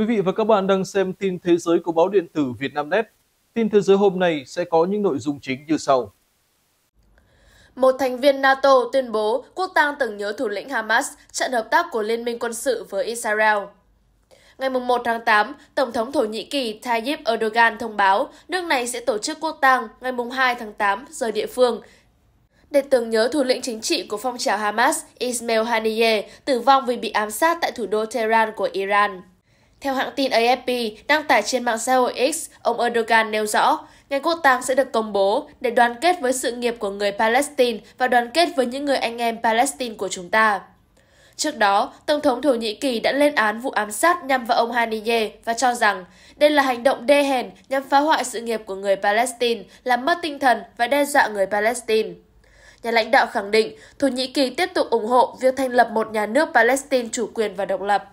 Quý vị và các bạn đang xem tin thế giới của báo điện tử Vietnamnet. Tin thế giới hôm nay sẽ có những nội dung chính như sau. Một thành viên NATO tuyên bố quốc tang tưởng nhớ thủ lĩnh Hamas, chặn hợp tác của Liên minh quân sự với Israel. Ngày 1 tháng 8, Tổng thống Thổ Nhĩ Kỳ Tayyip Erdogan thông báo nước này sẽ tổ chức quốc tang ngày 2 tháng 8 giờ địa phương để tưởng nhớ thủ lĩnh chính trị của phong trào Hamas Ismail Haniyeh tử vong vì bị ám sát tại thủ đô Tehran của Iran. Theo hãng tin AFP đăng tải trên mạng xã hội X, ông Erdogan nêu rõ ngày quốc tang sẽ được công bố để đoàn kết với sự nghiệp của người Palestine và đoàn kết với những người anh em Palestine của chúng ta. Trước đó, Tổng thống Thổ Nhĩ Kỳ đã lên án vụ ám sát nhằm vào ông Haniyeh và cho rằng đây là hành động đê hèn nhằm phá hoại sự nghiệp của người Palestine, làm mất tinh thần và đe dọa người Palestine. Nhà lãnh đạo khẳng định Thổ Nhĩ Kỳ tiếp tục ủng hộ việc thành lập một nhà nước Palestine chủ quyền và độc lập.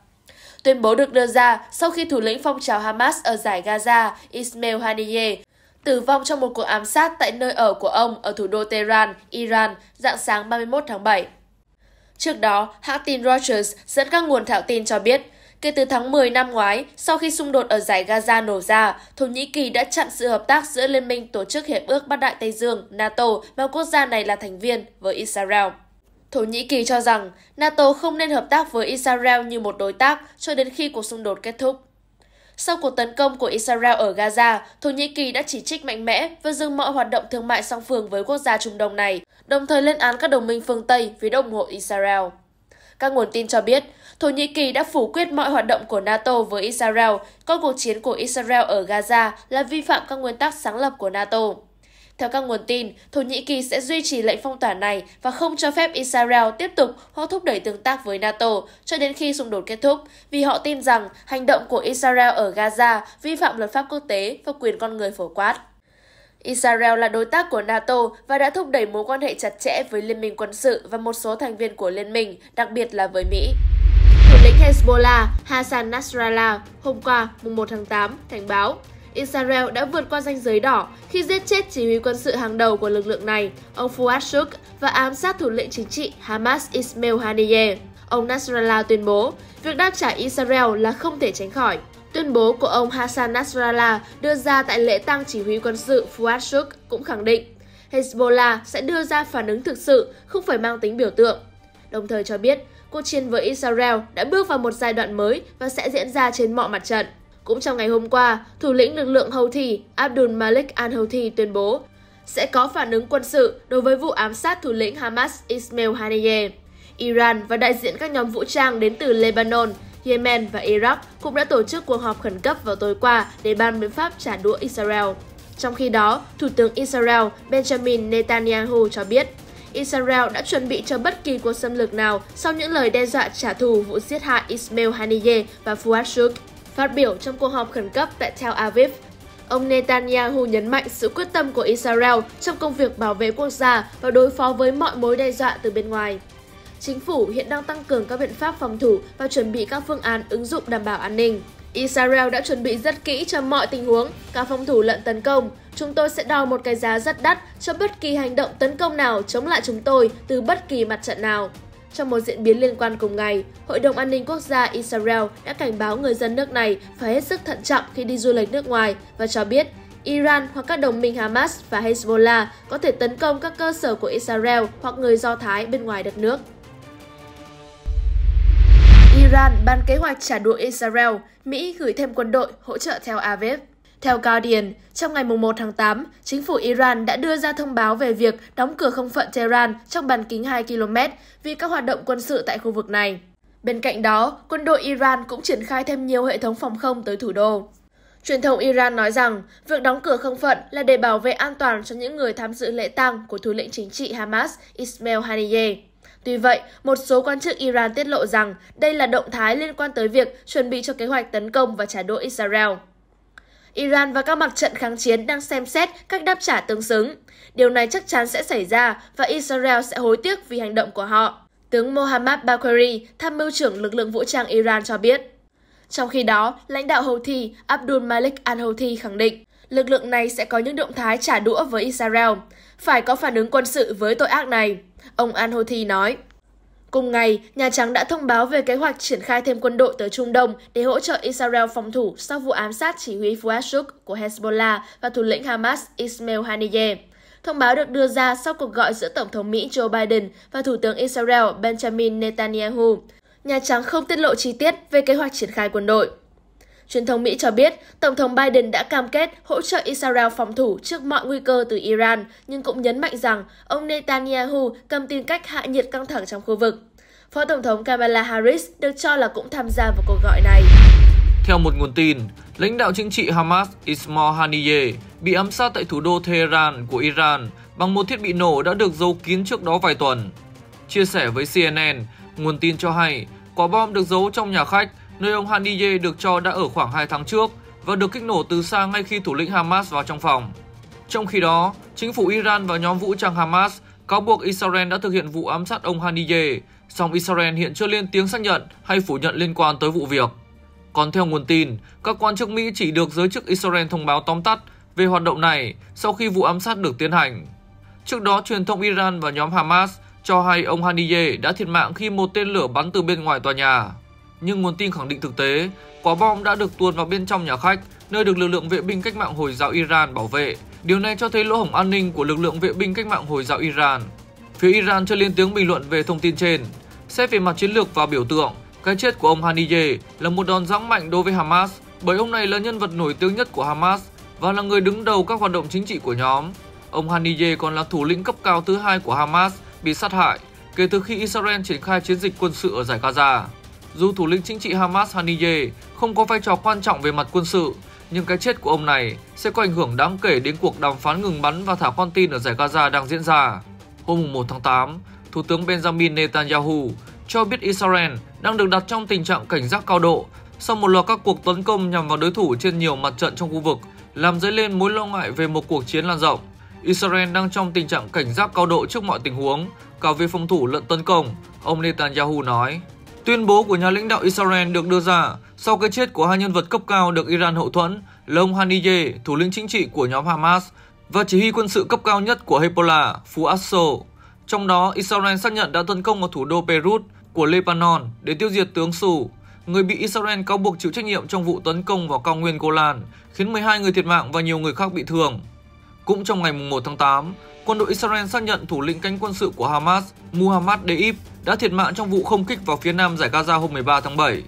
Tuyên bố được đưa ra sau khi thủ lĩnh phong trào Hamas ở Dải Gaza, Ismail Haniyeh, tử vong trong một cuộc ám sát tại nơi ở của ông ở thủ đô Tehran, Iran, rạng sáng 31 tháng 7. Trước đó, hãng tin Reuters dẫn các nguồn thạo tin cho biết, kể từ tháng 10 năm ngoái, sau khi xung đột ở Dải Gaza nổ ra, Thổ Nhĩ Kỳ đã chặn sự hợp tác giữa Liên minh Tổ chức Hiệp ước Bắc Đại Tây Dương, NATO mà quốc gia này là thành viên với Israel. Thổ Nhĩ Kỳ cho rằng NATO không nên hợp tác với Israel như một đối tác cho đến khi cuộc xung đột kết thúc. Sau cuộc tấn công của Israel ở Gaza, Thổ Nhĩ Kỳ đã chỉ trích mạnh mẽ và dừng mọi hoạt động thương mại song phương với quốc gia Trung Đông này, đồng thời lên án các đồng minh phương Tây vì ủng hộ Israel. Các nguồn tin cho biết, Thổ Nhĩ Kỳ đã phủ quyết mọi hoạt động của NATO với Israel, coi cuộc chiến của Israel ở Gaza là vi phạm các nguyên tắc sáng lập của NATO. Theo các nguồn tin, Thổ Nhĩ Kỳ sẽ duy trì lệnh phong tỏa này và không cho phép Israel tiếp tục hoặc thúc đẩy tương tác với NATO cho đến khi xung đột kết thúc, vì họ tin rằng hành động của Israel ở Gaza vi phạm luật pháp quốc tế và quyền con người phổ quát. Israel là đối tác của NATO và đã thúc đẩy mối quan hệ chặt chẽ với Liên minh quân sự và một số thành viên của Liên minh, đặc biệt là với Mỹ. Thủ lĩnh Hezbollah Hassan Nasrallah hôm qua, 1 tháng 8, cảnh báo Israel đã vượt qua ranh giới đỏ khi giết chết chỉ huy quân sự hàng đầu của lực lượng này, ông Fuad Shukr, và ám sát thủ lĩnh chính trị Hamas Ismail Haniyeh. Ông Nasrallah tuyên bố, việc đáp trả Israel là không thể tránh khỏi. Tuyên bố của ông Hassan Nasrallah đưa ra tại lễ tang chỉ huy quân sự Fuad Shukr cũng khẳng định Hezbollah sẽ đưa ra phản ứng thực sự, không phải mang tính biểu tượng. Đồng thời cho biết, cuộc chiến với Israel đã bước vào một giai đoạn mới và sẽ diễn ra trên mọi mặt trận. Cũng trong ngày hôm qua, thủ lĩnh lực lượng Houthi Abdul Malik al-Houthi tuyên bố sẽ có phản ứng quân sự đối với vụ ám sát thủ lĩnh Hamas Ismail Haniyeh. Iran và đại diện các nhóm vũ trang đến từ Lebanon, Yemen và Iraq cũng đã tổ chức cuộc họp khẩn cấp vào tối qua để bàn biện pháp trả đũa Israel. Trong khi đó, Thủ tướng Israel Benjamin Netanyahu cho biết Israel đã chuẩn bị cho bất kỳ cuộc xâm lược nào sau những lời đe dọa trả thù vụ giết hại Ismail Haniyeh và Fuad Shukr. Phát biểu trong cuộc họp khẩn cấp tại Tel Aviv, ông Netanyahu nhấn mạnh sự quyết tâm của Israel trong công việc bảo vệ quốc gia và đối phó với mọi mối đe dọa từ bên ngoài. Chính phủ hiện đang tăng cường các biện pháp phòng thủ và chuẩn bị các phương án ứng dụng đảm bảo an ninh. Israel đã chuẩn bị rất kỹ cho mọi tình huống, cả phòng thủ lẫn tấn công. Chúng tôi sẽ đòi một cái giá rất đắt cho bất kỳ hành động tấn công nào chống lại chúng tôi từ bất kỳ mặt trận nào. Trong một diễn biến liên quan cùng ngày, Hội đồng An ninh Quốc gia Israel đã cảnh báo người dân nước này phải hết sức thận trọng khi đi du lịch nước ngoài và cho biết Iran hoặc các đồng minh Hamas và Hezbollah có thể tấn công các cơ sở của Israel hoặc người Do Thái bên ngoài đất nước. Iran ban kế hoạch trả đũa Israel, Mỹ gửi thêm quân đội hỗ trợ Tel Aviv. Theo Guardian, trong ngày 1 tháng 8, chính phủ Iran đã đưa ra thông báo về việc đóng cửa không phận Tehran trong bán kính 2 km vì các hoạt động quân sự tại khu vực này. Bên cạnh đó, quân đội Iran cũng triển khai thêm nhiều hệ thống phòng không tới thủ đô. Truyền thông Iran nói rằng, việc đóng cửa không phận là để bảo vệ an toàn cho những người tham dự lễ tang của thủ lĩnh chính trị Hamas Ismail Haniyeh. Tuy vậy, một số quan chức Iran tiết lộ rằng đây là động thái liên quan tới việc chuẩn bị cho kế hoạch tấn công và trả đũa Israel. Iran và các mặt trận kháng chiến đang xem xét cách đáp trả tương xứng. Điều này chắc chắn sẽ xảy ra và Israel sẽ hối tiếc vì hành động của họ, tướng Mohammad Bagheri, tham mưu trưởng lực lượng vũ trang Iran cho biết. Trong khi đó, lãnh đạo Houthi Abdul Malik al-Houthi khẳng định lực lượng này sẽ có những động thái trả đũa với Israel, phải có phản ứng quân sự với tội ác này, ông al-Houthi nói. Cùng ngày, Nhà Trắng đã thông báo về kế hoạch triển khai thêm quân đội tới Trung Đông để hỗ trợ Israel phòng thủ sau vụ ám sát chỉ huy Fuad Shukr của Hezbollah và thủ lĩnh Hamas Ismail Haniyeh. Thông báo được đưa ra sau cuộc gọi giữa Tổng thống Mỹ Joe Biden và Thủ tướng Israel Benjamin Netanyahu. Nhà Trắng không tiết lộ chi tiết về kế hoạch triển khai quân đội. Truyền thông Mỹ cho biết, Tổng thống Biden đã cam kết hỗ trợ Israel phòng thủ trước mọi nguy cơ từ Iran, nhưng cũng nhấn mạnh rằng ông Netanyahu cầm tìm cách hạ nhiệt căng thẳng trong khu vực. Phó Tổng thống Kamala Harris được cho là cũng tham gia vào cuộc gọi này. Theo một nguồn tin, lãnh đạo chính trị Hamas Ismail Haniyeh bị ám sát tại thủ đô Tehran của Iran bằng một thiết bị nổ đã được giấu kín trước đó vài tuần. Chia sẻ với CNN, nguồn tin cho hay quả bom được giấu trong nhà khách nơi ông Haniyeh được cho đã ở khoảng 2 tháng trước và được kích nổ từ xa ngay khi thủ lĩnh Hamas vào trong phòng. Trong khi đó, chính phủ Iran và nhóm vũ trang Hamas cáo buộc Israel đã thực hiện vụ ám sát ông Haniyeh, song Israel hiện chưa lên tiếng xác nhận hay phủ nhận liên quan tới vụ việc. Còn theo nguồn tin, các quan chức Mỹ chỉ được giới chức Israel thông báo tóm tắt về hoạt động này sau khi vụ ám sát được tiến hành. Trước đó, truyền thông Iran và nhóm Hamas cho hay ông Haniyeh đã thiệt mạng khi một tên lửa bắn từ bên ngoài tòa nhà. Nhưng nguồn tin khẳng định thực tế, quả bom đã được tuồn vào bên trong nhà khách, nơi được lực lượng vệ binh cách mạng Hồi giáo Iran bảo vệ. Điều này cho thấy lỗ hổng an ninh của lực lượng vệ binh cách mạng Hồi giáo Iran. Phía Iran chưa lên tiếng bình luận về thông tin trên. Xét về mặt chiến lược và biểu tượng, cái chết của ông Haniyeh là một đòn giáng mạnh đối với Hamas, bởi ông này là nhân vật nổi tiếng nhất của Hamas và là người đứng đầu các hoạt động chính trị của nhóm. Ông Haniyeh còn là thủ lĩnh cấp cao thứ hai của Hamas bị sát hại kể từ khi Israel triển khai chiến dịch quân sự ở dải Gaza. Dù thủ lĩnh chính trị Hamas Haniyeh không có vai trò quan trọng về mặt quân sự, nhưng cái chết của ông này sẽ có ảnh hưởng đáng kể đến cuộc đàm phán ngừng bắn và thả con tin ở dải Gaza đang diễn ra. Hôm 1 tháng 8, Thủ tướng Benjamin Netanyahu cho biết Israel đang được đặt trong tình trạng cảnh giác cao độ sau một loạt các cuộc tấn công nhằm vào đối thủ trên nhiều mặt trận trong khu vực, làm dấy lên mối lo ngại về một cuộc chiến lan rộng. Israel đang trong tình trạng cảnh giác cao độ trước mọi tình huống, cả về phòng thủ lẫn tấn công, ông Netanyahu nói. Tuyên bố của nhà lãnh đạo Israel được đưa ra sau cái chết của hai nhân vật cấp cao được Iran hậu thuẫn là ông Haniyeh, thủ lĩnh chính trị của nhóm Hamas, và chỉ huy quân sự cấp cao nhất của Hezbollah, Fuad Shukr. Trong đó, Israel xác nhận đã tấn công vào thủ đô Beirut của Lebanon để tiêu diệt tướng Su, người bị Israel cáo buộc chịu trách nhiệm trong vụ tấn công vào cao nguyên Golan, khiến 12 người thiệt mạng và nhiều người khác bị thương. Cũng trong ngày 1 tháng 8, quân đội Israel xác nhận thủ lĩnh cánh quân sự của Hamas, Muhammad Deif, đã thiệt mạng trong vụ không kích vào phía nam dải Gaza hôm 13 tháng 7.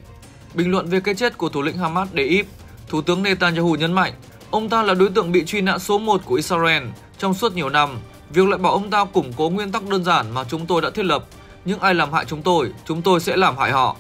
Bình luận về cái chết của thủ lĩnh Hamas Deif, Thủ tướng Netanyahu nhấn mạnh, ông ta là đối tượng bị truy nã số 1 của Israel trong suốt nhiều năm. Việc loại bỏ ông ta củng cố nguyên tắc đơn giản mà chúng tôi đã thiết lập. Những ai làm hại chúng tôi sẽ làm hại họ.